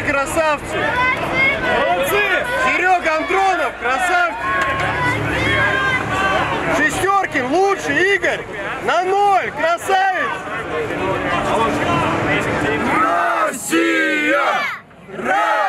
Молодцы, красавцы! Молодцы! Серега Андронов, красавчик! Шестеркин, лучше, Игорь! На ноль, красавец! Россия! Россия!